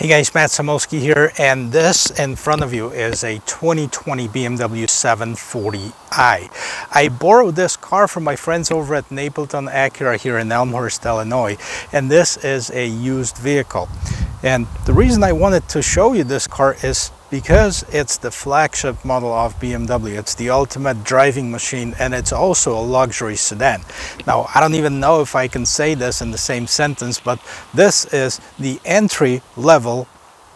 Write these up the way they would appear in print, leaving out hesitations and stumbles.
Hey guys, Matt Samolsky here, and this in front of you is a 2020 BMW 740i. I borrowed this car from my friends over at Napleton Acura here in Elmhurst, Illinois, and this is a used vehicle. And the reason I wanted to show you this car is because it's the flagship model of BMW. It's the ultimate driving machine, and it's also a luxury sedan. Now, I don't even know if I can say this in the same sentence, but this is the entry-level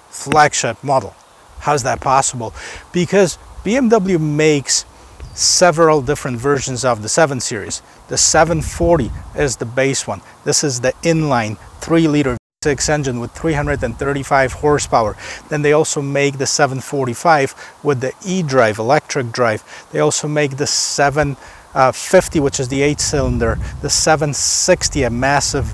flagship model. How's that possible? Because BMW makes several different versions of the 7 Series. The 740 is the base one. This is the inline 3-liter engine with 335 horsepower. Then they also make the 745 with the e-drive, electric drive. They also make the 750, which is the 8-cylinder, the 760, a massive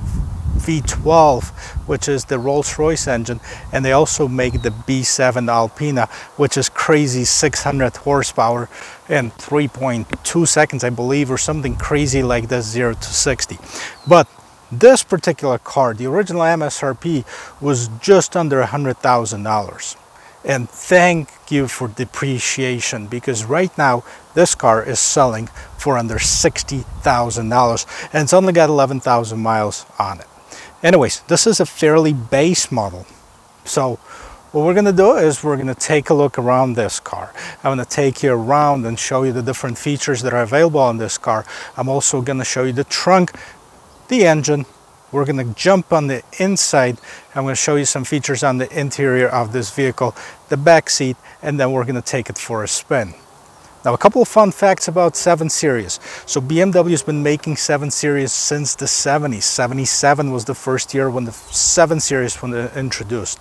V12, which is the Rolls-Royce engine, and they also make the B7 Alpina, which is crazy 600 horsepower in 3.2 seconds, I believe, or something crazy like this, 0 to 60. But this particular car, the original MSRP was just under $100,000. And thank you for depreciation, because right now this car is selling for under $60,000 and it's only got 11,000 miles on it. Anyways, this is a fairly base model. So what we're going to do is we're going to take a look around this car. I'm going to take you around and show you the different features that are available on this car. I'm also going to show you the trunk, the engine. We're going to jump on the inside. I'm going to show you some features on the interior of this vehicle, the back seat, and then we're going to take it for a spin. Now, a couple of fun facts about 7 Series. So BMW has been making 7 Series since the 70s. 77 was the first year when the 7 Series was introduced.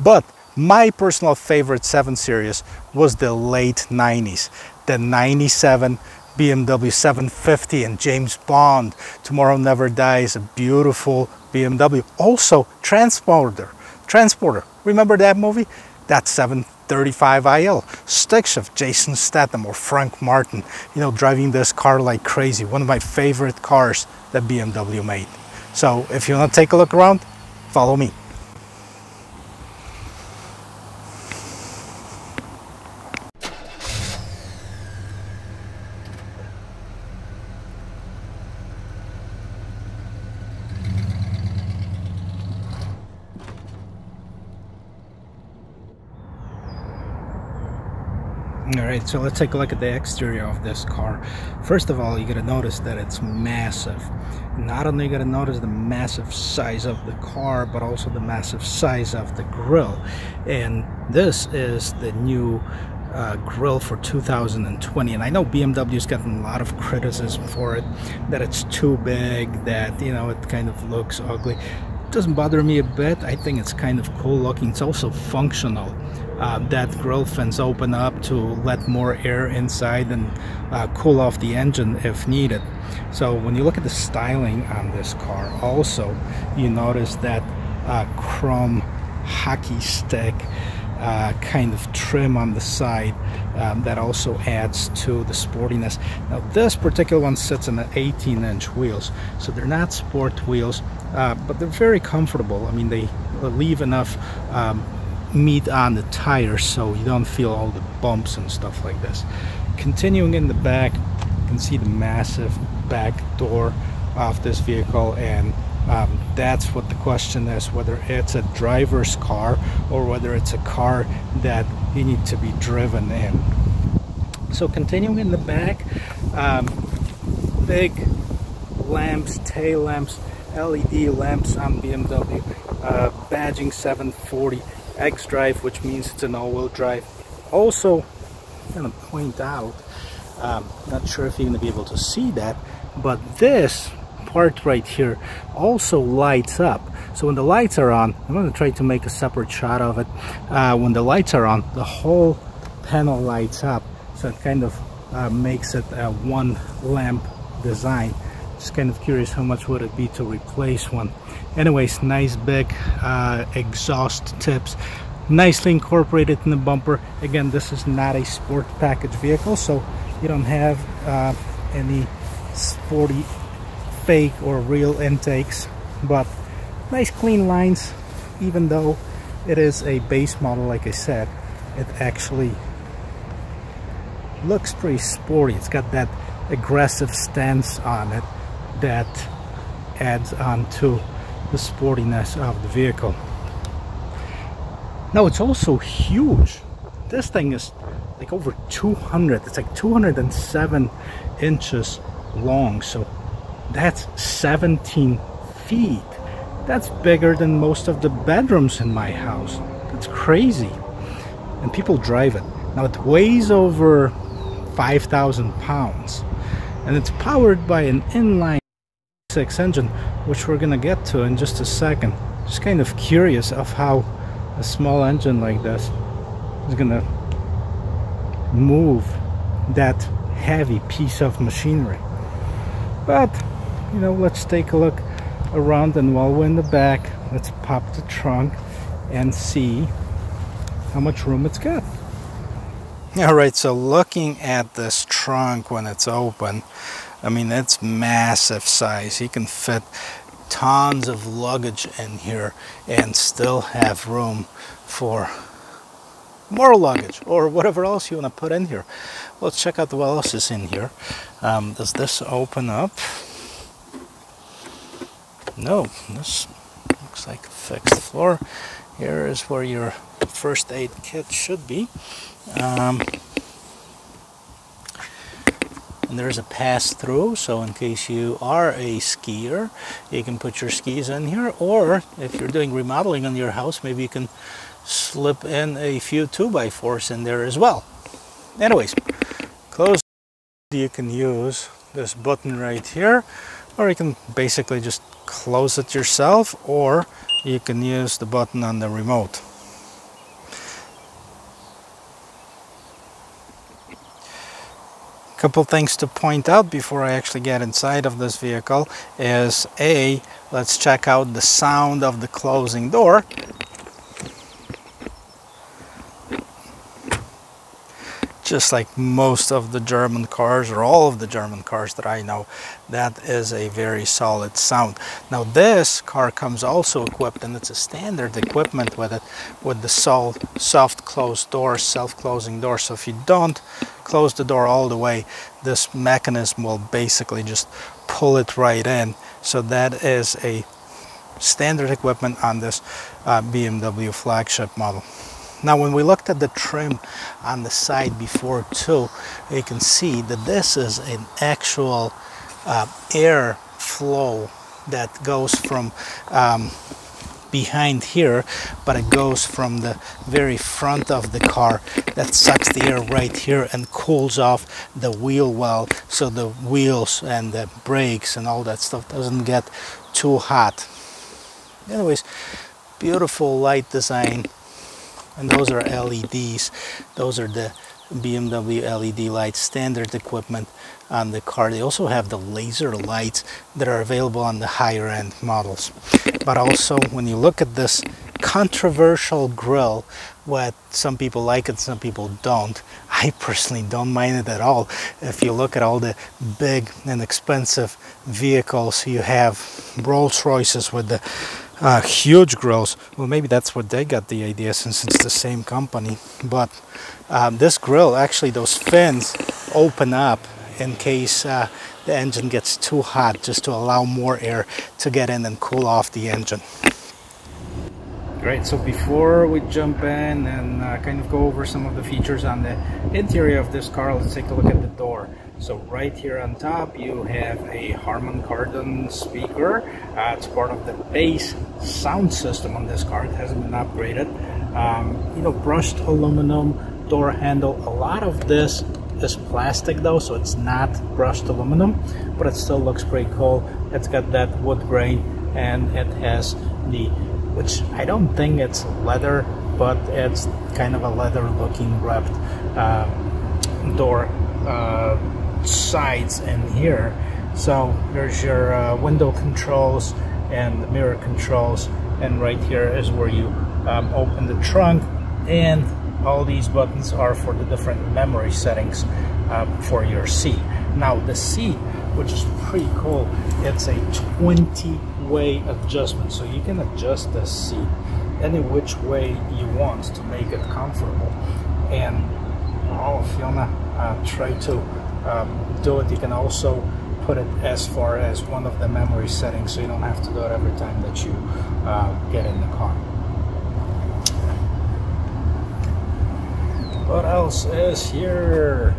But my personal favorite 7 Series was the late 90s, the 97 BMW 750 and James Bond, Tomorrow Never Dies, a beautiful BMW. Also, Transporter. Remember that movie? That's 735IL. Stick shift, Jason Statham or Frank Martin, you know, driving this car like crazy. One of my favorite cars that BMW made. So if you want to take a look around, follow me. Alright, so let's take a look at the exterior of this car. First of all, you gotta notice that it's massive. Not only you gotta notice the massive size of the car, but also the massive size of the grille. And this is the new grille for 2020, and I know BMW's gotten a lot of criticism for it, that it's too big, that, you know, it kind of looks ugly. Doesn't bother me a bit. I think it's kind of cool looking. It's also functional. That grille fins open up to let more air inside and cool off the engine if needed. So when you look at the styling on this car, also you notice that chrome hockey stick kind of trim on the side that also adds to the sportiness. Now this particular one sits on the 18-inch wheels, so they're not sport wheels, but they're very comfortable. I mean, they leave enough meat on the tires so you don't feel all the bumps and stuff like this. Continuing in the back, you can see the massive back door of this vehicle, and that's what the question is, whether it's a driver's car or whether it's a car that you need to be driven in. So continuing in the back, big lamps, tail lamps, LED lamps on BMW, badging 740, xDrive, which means it's an all-wheel drive. Also, I'm gonna point out, not sure if you're gonna be able to see that, but this part right here also lights up. So when the lights are on, I'm going to try to make a separate shot of it. When the lights are on, the whole panel lights up, so it kind of makes it a one lamp design. Just kind of curious how much would it be to replace one. Anyways, nice big exhaust tips, nicely incorporated in the bumper. Again, this is not a sport package vehicle, so you don't have any sporty fake or real intakes, but nice clean lines, even though it is a base model, like I said, it actually looks pretty sporty. It's got that aggressive stance on it that adds on to the sportiness of the vehicle. Now it's also huge. This thing is like over 200, it's like 207 inches long, so that's 17 feet. That's bigger than most of the bedrooms in my house. That's crazy. And people drive it. Now it weighs over 5,000 pounds. And it's powered by an inline V6 engine, which we're gonna get to in just a second. Just kind of curious of how a small engine like this is gonna move that heavy piece of machinery. But, you know, let's take a look around, and while we're in the back, let's pop the trunk and see how much room it's got. Alright, so looking at this trunk when it's open, I mean, it's massive size. You can fit tons of luggage in here and still have room for more luggage or whatever else you want to put in here. Let's check out what else is in here. Does this open up? No, this looks like a fixed floor. Here is where your first aid kit should be. And there's a pass-through, so in case you are a skier, you can put your skis in here, or if you're doing remodeling on your house, maybe you can slip in a few 2x4s in there as well. Anyways, close. You can use this button right here, or you can basically just close it yourself, or you can use the button on the remote. A couple things to point out before I actually get inside of this vehicle is A, let's check out the sound of the closing door. Just like most of the German cars, or all of the German cars that I know, that is a very solid sound. Now this car comes also equipped, and it's a standard equipment with it, with the soft closed door, self-closing door. So if you don't close the door all the way, this mechanism will basically just pull it right in. So that is a standard equipment on this BMW flagship model. Now when we looked at the trim on the side before too, you can see that this is an actual air flow that goes from behind here, but it goes from the very front of the car that sucks the air right here and cools off the wheel well, so the wheels and the brakes and all that stuff doesn't get too hot. Anyways, beautiful light design. And those are LEDs. Those are the BMW LED lights, standard equipment on the car. They also have the laser lights that are available on the higher end models. But also, when you look at this controversial grille, what some people like it, some people don't. I personally don't mind it at all. If you look at all the big and expensive vehicles, you have Rolls-Royces with the huge grills. Well, maybe that's what they got the idea, since it's the same company. But this grill, actually, those fins open up in case the engine gets too hot, just to allow more air to get in and cool off the engine. Great, so before we jump in and kind of go over some of the features on the interior of this car, let's take a look at the door. So right here on top you have a Harman Kardon speaker. It's part of the base sound system on this car. It hasn't been upgraded. You know, brushed aluminum door handle. A lot of this is plastic though, so it's not brushed aluminum, but it still looks pretty cool. It's got that wood grain, and it has the, which I don't think it's leather, but it's kind of a leather looking wrapped door sides in here. So there's your window controls and the mirror controls, and right here is where you open the trunk, and all these buttons are for the different memory settings for your seat. Now the seat, which is pretty cool, it's a 20 way adjustment, so you can adjust the seat any which way you want to make it comfortable. And if you wanna try to do it, you can also put it as far as one of the memory settings, so you don't have to do it every time that you get in the car. What else is here?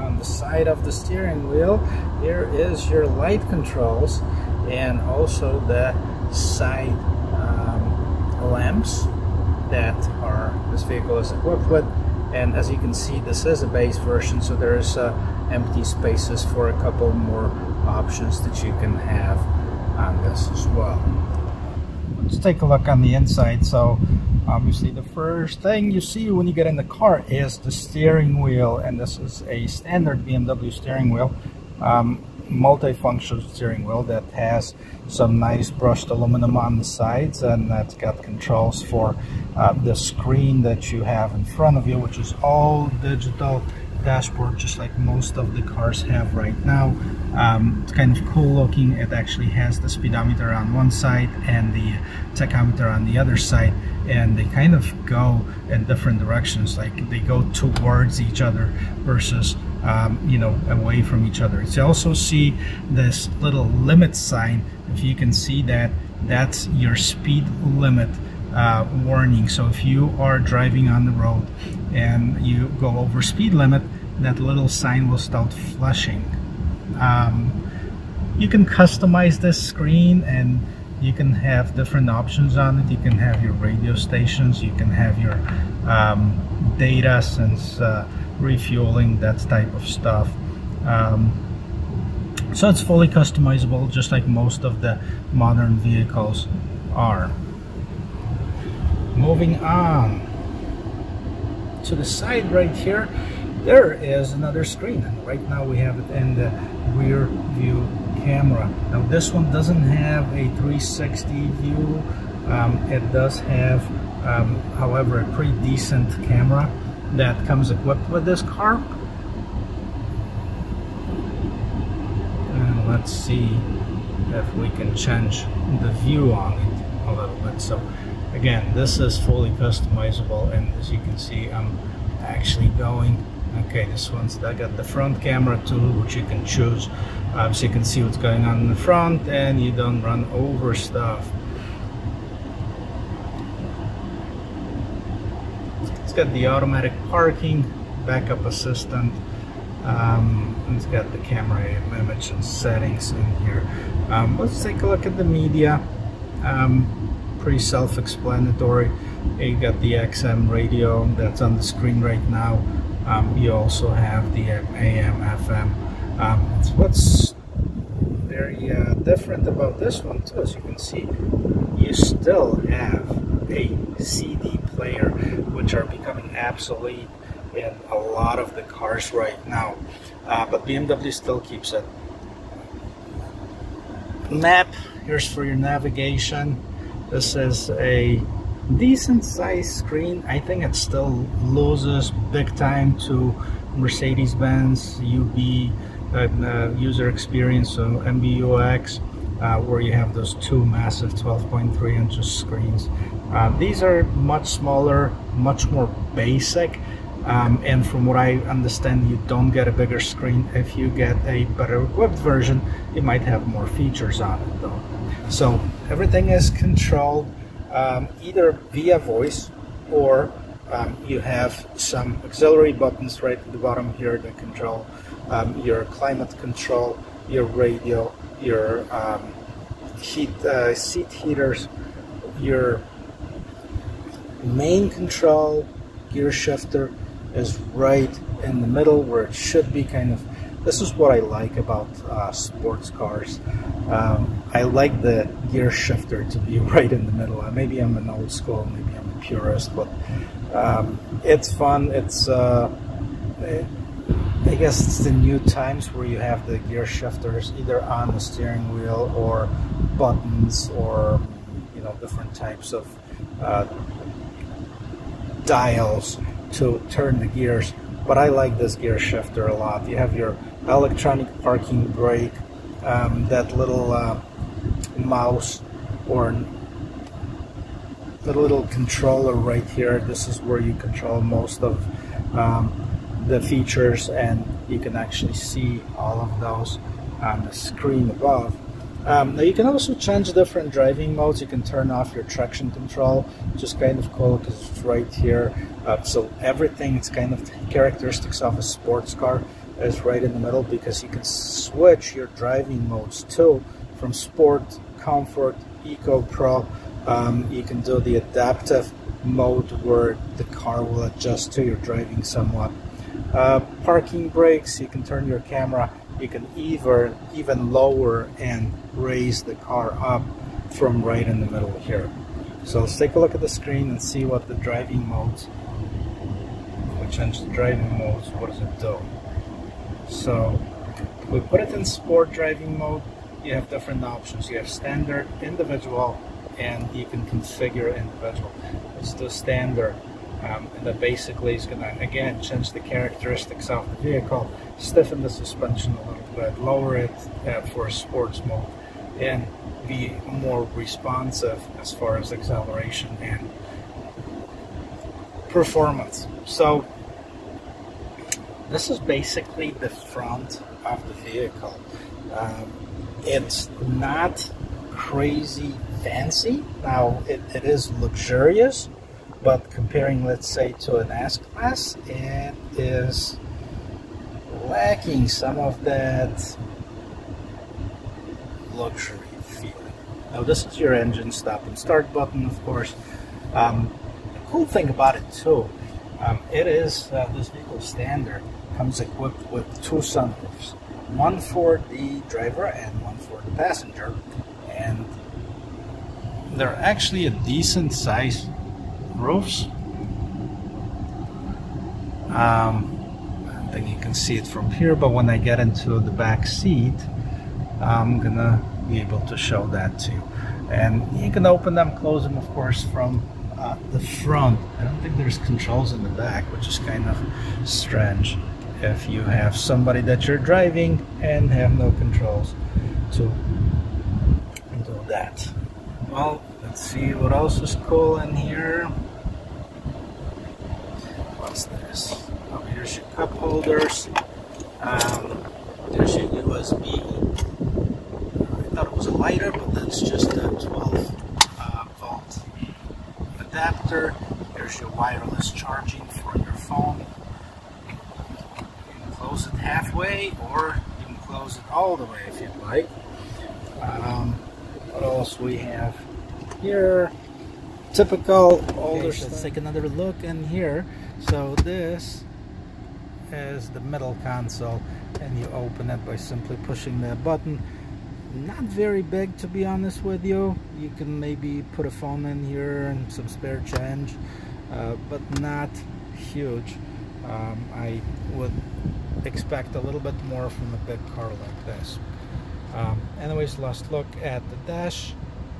On the side of the steering wheel, here is your light controls and also the side lamps that this vehicle is equipped with. And as you can see, this is a base version, so there's empty spaces for a couple more options that you can have on this as well. Let's take a look on the inside. So obviously the first thing you see when you get in the car is the steering wheel, and this is a standard BMW steering wheel, multi-function steering wheel that has some nice brushed aluminum on the sides, and that's got controls for the screen that you have in front of you, which is all digital dashboard, just like most of the cars have right now. It's kind of cool looking. It actually has the speedometer on one side and the tachometer on the other side, and they kind of go in different directions, like they go towards each other versus you know, away from each other. You also see this little limit sign. If you can see that, that's your speed limit warning. So if you are driving on the road and you go over speed limit, that little sign will start flashing. You can customize this screen, and you can have different options on it. You can have your radio stations, you can have your data, since refueling, that type of stuff. So it's fully customizable, just like most of the modern vehicles are. Moving on to the side right here, there is another screen. Right now we have it in the rear view camera. Now this one doesn't have a 360 view. It does have, however, a pretty decent camera that comes equipped with this car. And let's see if we can change the view on it a little bit. So again, this is fully customizable, and as you can see, I'm actually going. Okay, this one's got the front camera too, which you can choose, so you can see what's going on in the front and you don't run over stuff. It's got the automatic parking, backup assistant, it's got the camera image and settings in here. Let's take a look at the media. Pretty self-explanatory. You got the XM radio that's on the screen right now. You also have the AM, FM. What's very different about this one too, as you can see, you still have a CD player, which are becoming obsolete in a lot of the cars right now, but BMW still keeps it. Map, here's for your navigation. This is a decent size screen. I think it still loses big time to Mercedes-Benz, UB, user experience, so MBUX, where you have those two massive 12.3 inch screens. These are much smaller, much more basic, and from what I understand, you don't get a bigger screen. If you get a better equipped version, it might have more features on it though. So everything is controlled either via voice, or you have some auxiliary buttons right at the bottom here that control your climate control, your radio, your seat heaters, your main control. Gear shifter is right in the middle where it should be, kind of. This is what I like about sports cars. I like the gear shifter to be right in the middle. Maybe I'm an old school, maybe I'm a purist, but it's fun. It's I guess it's the new times where you have the gear shifters either on the steering wheel or buttons, or you know, different types of dials to turn the gears. But I like this gear shifter a lot. You have your electronic parking brake, that little mouse or the little controller right here. This is where you control most of the features, and you can actually see all of those on the screen above. Now you can also change different driving modes. You can turn off your traction control, which is kind of cool because it's right here. So everything, it's kind of characteristics of a sports car, is right in the middle, because you can switch your driving modes too, from sport, comfort, eco, pro. You can do the adaptive mode where the car will adjust to your driving somewhat. Parking brakes, you can turn your camera, you can even lower and raise the car up from right in the middle here. So let's take a look at the screen and see what the driving modes, if we change the driving modes, what does it do? So if we put it in sport driving mode, you have different options. You have standard, individual, and you can configure individual. Let's do standard. And that basically is going to, again, change the characteristics of the vehicle, stiffen the suspension a little bit, lower it for sports mode, and be more responsive as far as acceleration and performance. So this is basically the front of the vehicle. It's not crazy fancy. Now, it is luxurious. But comparing, let's say, to an S-Class, it is lacking some of that luxury feeling. Now, this is your engine stop and start button, of course. The cool thing about it, too, it is, this vehicle standard comes equipped with two sunroofs, one for the driver and one for the passenger. And they're actually a decent size roofs. I don't think you can see it from here, but when I get into the back seat, I'm gonna be able to show that to you. And you can open them, close them, of course, from the front. I don't think there's controls in the back, which is kind of strange if you have somebody that you're driving and have no controls to do that. Well, let's see what else is cool in here. What's this? Oh, here's your cup holders. There's your USB. I thought it was a lighter, but that's just a 12-volt adapter. There's your wireless charging for your phone. You can close it halfway, or you can close it all the way if you'd like. What else we have here? Typical older stuff. Let's take another look in here. So this is the middle console, and you open it by simply pushing that button. Not very big, to be honest with you. You can maybe put a phone in here and some spare change, but not huge. I would expect a little bit more from a big car like this. Anyways, last look at the dash,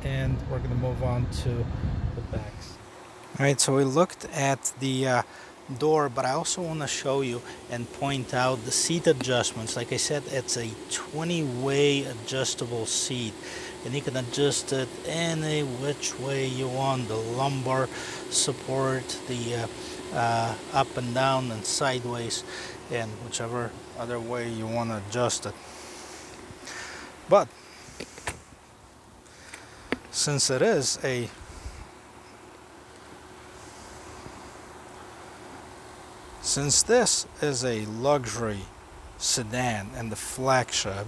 and we're going to move on to the backs. Alright, so we looked at the door, but I also want to show you and point out the seat adjustments. Like I said, it's a 20-way adjustable seat, and you can adjust it any which way you want. The lumbar support, the up and down and sideways, and whichever other way you want to adjust it. But since it is a luxury sedan and the flagship,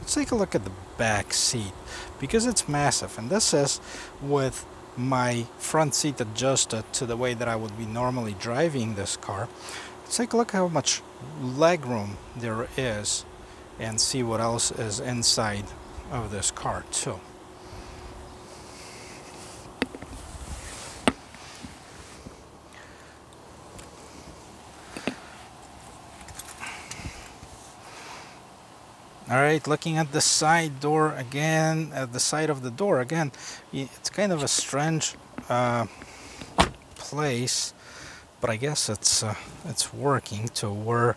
let's take a look at the back seat, because it's massive, and this is with my front seat adjusted to the way that I would be normally driving this car. Let's take a look how much legroom there is and see what else is inside of this car too. All right, looking at the side door again, at the side of the door again, it's kind of a strange place, but I guess it's working to where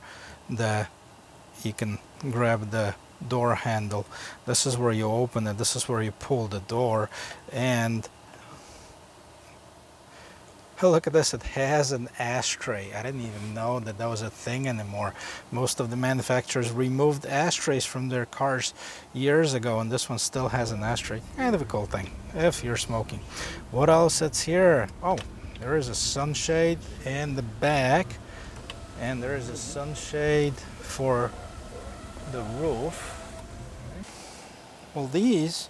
you can grab the door handle. This is where you open it, this is where you pull the door, and look at this, it has an ashtray. I didn't even know that that was a thing anymore. Most of the manufacturers removed ashtrays from their cars years ago, and this one still has an ashtray. Kind of a cool thing if you're smoking. What else is here? Oh, there is a sunshade in the back, and there is a sunshade for the roof. Well, these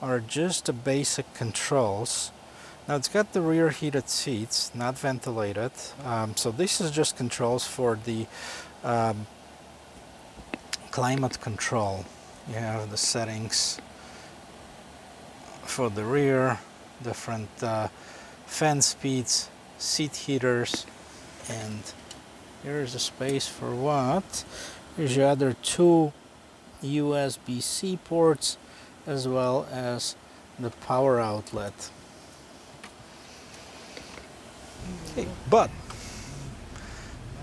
are just the basic controls. Now it's got the rear heated seats, not ventilated, so this is just controls for the climate control. You have the settings for the rear, different fan speeds, seat heaters, and here's a space for what? Here's your other two USB-C ports, as well as the power outlet. Okay, but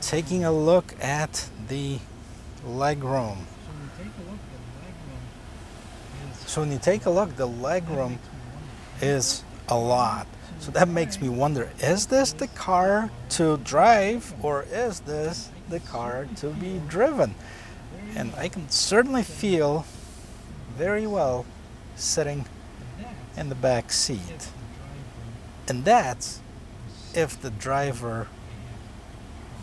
taking a look at the legroom. So when you take a look, the legroom is a lot. So that makes me wonder, is this the car to drive or is this the car to be driven? And I can certainly feel very well sitting in the back seat. And that's if the driver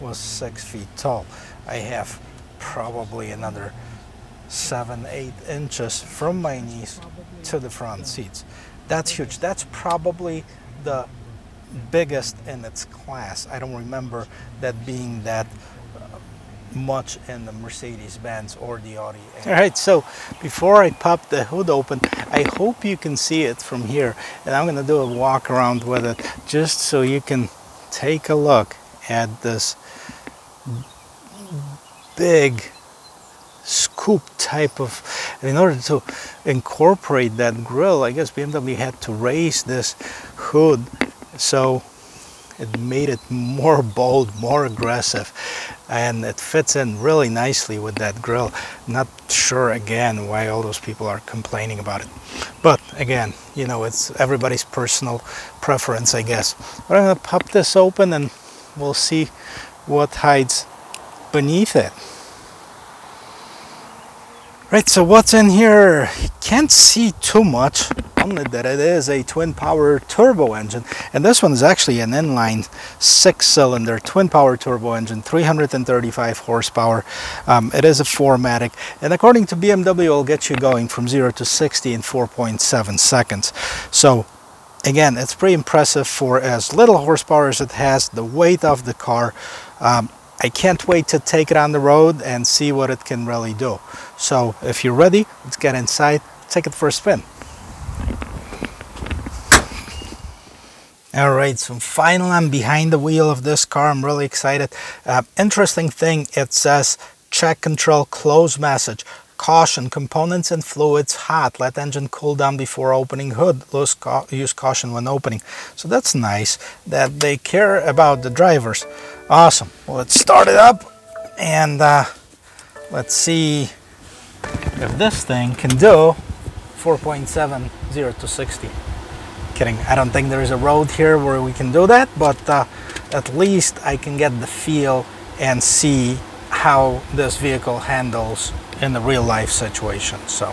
was 6 feet tall. I have probably another 7-8 inches from my knees to the front seats. That's huge. That's probably the biggest in its class. I don't remember that being that much in the Mercedes-Benz or the Audi. All right, so before I pop the hood open, I hope you can see it from here, and I'm gonna do a walk around with it just so you can take a look at this big scoop type of, and in order to incorporate that grille, I guess BMW had to raise this hood, so it made it more bold, more aggressive, and it fits in really nicely with that grille. Not sure again why all those people are complaining about it, but again, you know, it's everybody's personal preference, I guess. But I'm gonna pop this open and we'll see what hides beneath it. Right, so what's in here? You can't see too much, only that it is a TwinPower turbo engine, and this one is actually an inline 6-cylinder TwinPower turbo engine, 335 horsepower. It is a 4-Matic, and according to BMW, it'll get you going from 0 to 60 in 4.7 seconds. So again, it's pretty impressive for as little horsepower as it has, the weight of the car. I can't wait to take it on the road and see what it can really do. So if you're ready, let's get inside, take it for a spin. All right, so finally I'm behind the wheel of this car. I'm really excited. Interesting thing, it says check control close message. Caution, components and fluids hot, let engine cool down before opening hood, use caution when opening. So that's nice that they care about the drivers. Awesome. Well, let's start it up and let's see if this thing can do 4.7, 0 to 60. Kidding, I don't think there is a road here where we can do that, but at least I can get the feel and see how this vehicle handles in the real life situation. So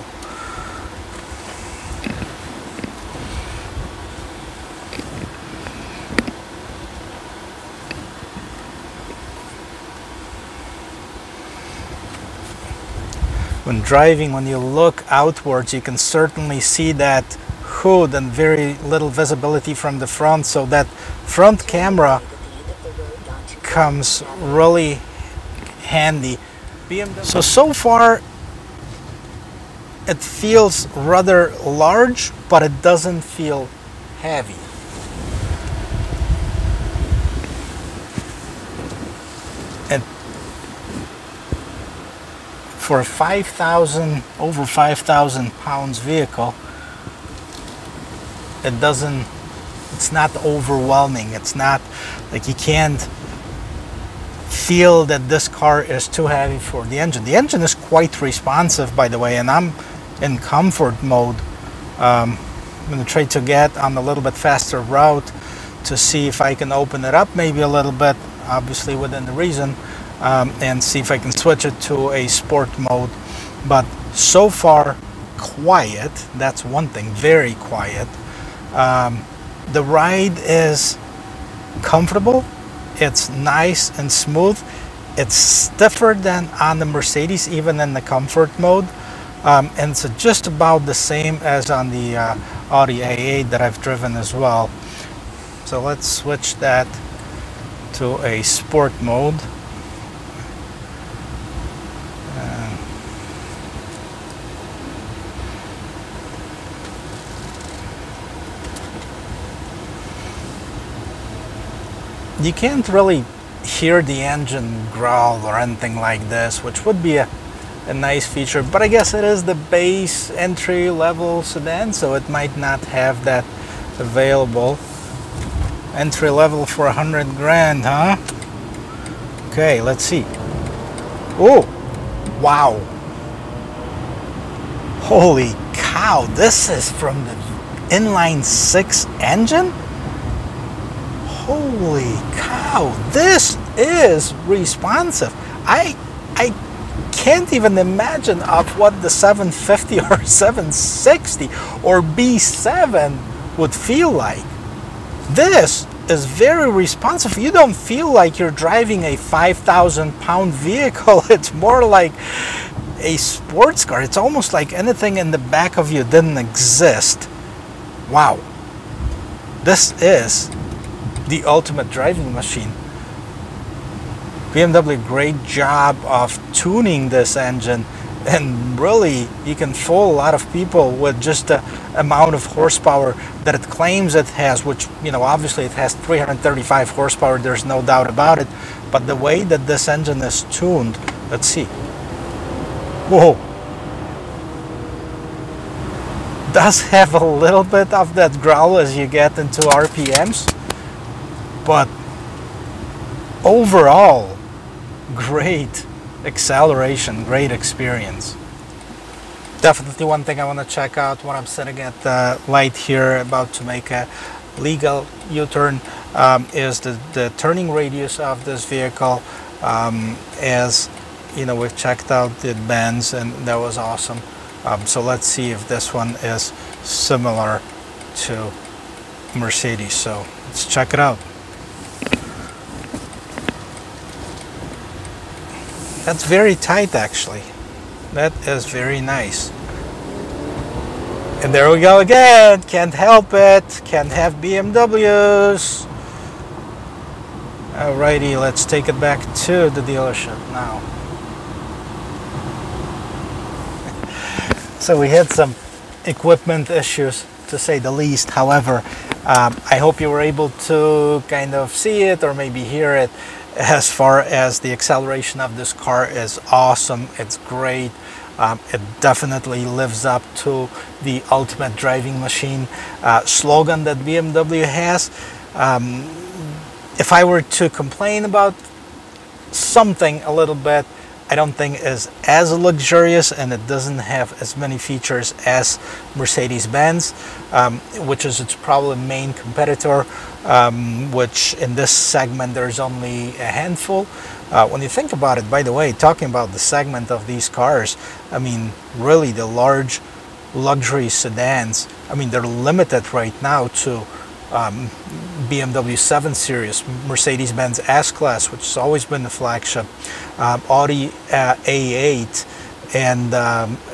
when driving, when you look outwards, you can certainly see that hood and very little visibility from the front, so that front camera comes really handy. So far it feels rather large, but it doesn't feel heavy. And for a 5,000, over 5,000 pounds vehicle, it doesn't, it's not overwhelming. It's not like you can't feel that this car is too heavy for the engine. The engine is quite responsive, by the way, and I'm in comfort mode. I'm going to try to get on a little bit faster route to see if I can open it up maybe a little bit, obviously within the reason, and see if I can switch it to a sport mode. But so far, quiet, that's one thing, very quiet. The ride is comfortable, it's nice and smooth. It's stiffer than on the Mercedes, even in the comfort mode. And it's just about the same as on the Audi A8 that I've driven as well. So let's switch that to a sport mode. You can't really hear the engine growl or anything like this, which would be a nice feature, but I guess it is the base entry-level sedan, so it might not have that available. Entry-level for $100 grand, huh? Okay, let's see. Oh, wow. Holy cow, this is from the inline-six engine? Holy cow, this is responsive. I can't even imagine of what the 750 or 760 or B7 would feel like. This is very responsive. You don't feel like you're driving a 5,000-pound vehicle. It's more like a sports car. It's almost like anything in the back of you didn't exist. Wow. This is the ultimate driving machine. BMW, great job of tuning this engine, and really you can fool a lot of people with just the amount of horsepower that it claims it has, which, you know, obviously it has 335 horsepower, there's no doubt about it, but the way that this engine is tuned, let's see. Whoa. Does have a little bit of that growl as you get into RPMs. But overall, great acceleration, great experience. Definitely one thing I want to check out when I'm sitting at the light here, about to make a legal U-turn, is the turning radius of this vehicle. As you know, we've checked out the Benz, and that was awesome. So let's see if this one is similar to Mercedes. So let's check it out. That's very tight, actually. That is very nice. And there we go again. Can't help it. Can't have BMWs. Alrighty, let's take it back to the dealership now. So we had some equipment issues, to say the least. However, I hope you were able to kind of see it or maybe hear it. As far as the acceleration of this car is awesome, it's great. It definitely lives up to the ultimate driving machine slogan that BMW has. If I were to complain about something a little bit, I don't think it is as luxurious, and it doesn't have as many features as Mercedes-Benz, which is its probably main competitor, which in this segment there's only a handful. When you think about it, by the way, talking about the segment of these cars, I mean, really the large luxury sedans, I mean, they're limited right now to BMW 7 Series, Mercedes-Benz S-Class, which has always been the flagship, Audi A8, and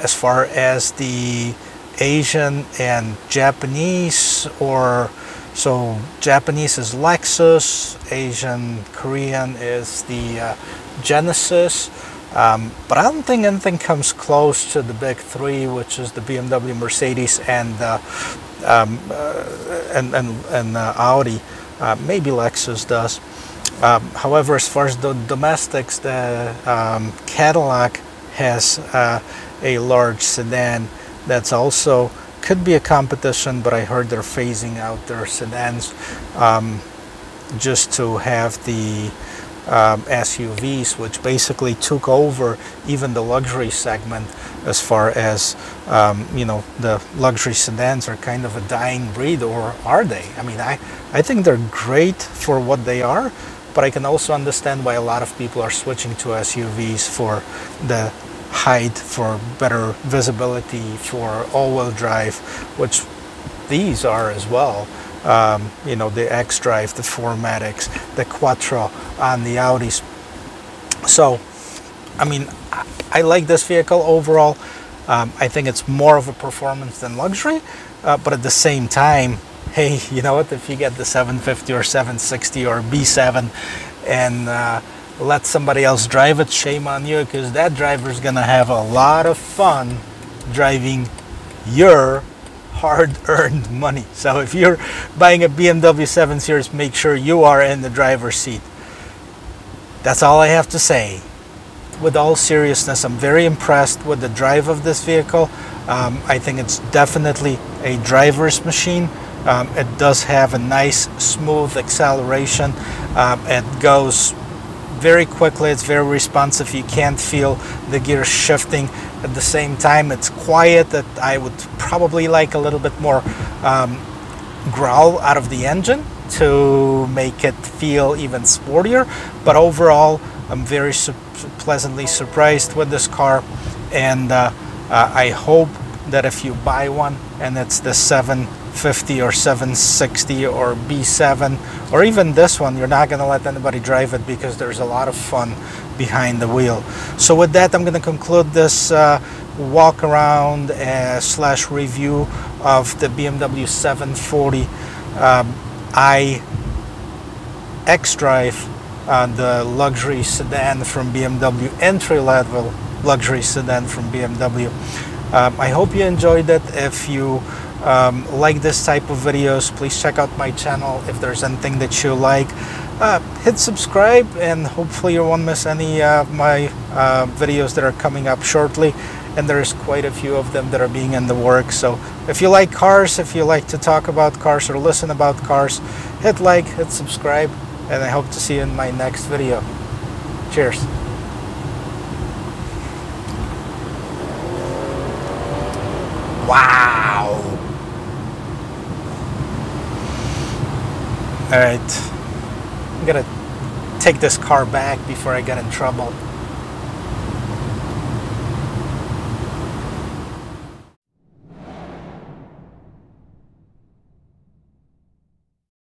as far as the Asian and Japanese, or so Japanese is Lexus, Asian, Korean is the Genesis, but I don't think anything comes close to the big three, which is the BMW, Mercedes, and Audi. Maybe Lexus does. However, as far as the domestics, the Cadillac has a large sedan that's also could be a competition, but I heard they're phasing out their sedans just to have the SUVs, which basically took over even the luxury segment. As far as you know, the luxury sedans are kind of a dying breed, or are they? I mean, I think they're great for what they are, but I can also understand why a lot of people are switching to SUVs for the height, for better visibility, for all-wheel drive, which these are as well. You know, the X-Drive, the 4-Matics, the Quattro on the Audis. So, I mean, I like this vehicle overall. I think it's more of a performance than luxury, but at the same time, hey, you know what, if you get the 750 or 760 or B7 and let somebody else drive it, shame on you, because that driver's gonna have a lot of fun driving your hard-earned money. So if you're buying a BMW 7 Series, make sure you are in the driver's seat. That's all I have to say. With all seriousness, I'm very impressed with the drive of this vehicle. I think it's definitely a driver's machine. It does have a nice, smooth acceleration. It goes very quickly. It's very responsive. You can't feel the gears shifting. At the same time, it's quiet. That I would probably like a little bit more growl out of the engine to make it feel even sportier. But overall, I'm very pleasantly surprised with this car, and I hope that if you buy one and it's the 750 or 760 or B7 or even this one, you're not going to let anybody drive it, because there's a lot of fun behind the wheel. So with that, I'm going to conclude this walk around slash review of the BMW 740i X-Drive, the luxury sedan from BMW, entry-level luxury sedan from BMW. I hope you enjoyed it. If you like this type of videos, please check out my channel. If there's anything that you like, hit subscribe, and hopefully you won't miss any of my videos that are coming up shortly. And there's quite a few of them that are being in the works. So if you like cars, if you like to talk about cars or listen about cars, hit like, hit subscribe, and I hope to see you in my next video. Cheers. Wow! Alright, I'm gonna take this car back before I get in trouble.